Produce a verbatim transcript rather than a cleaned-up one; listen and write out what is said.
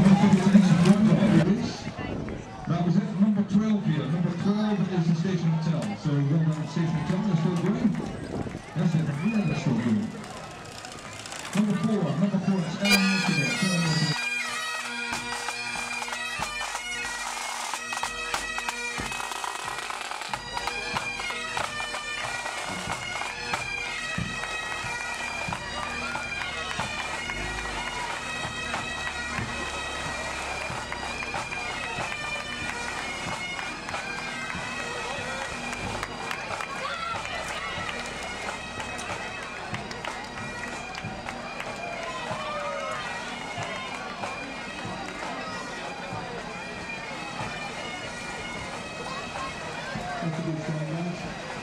That was it, number twelve here. Number twelve is the Station Hotel. So well done, Station Hotel. They're still going. Yes, they're really still going. Number four, number four, it's Ellen Elizabeth. That's a good strong match.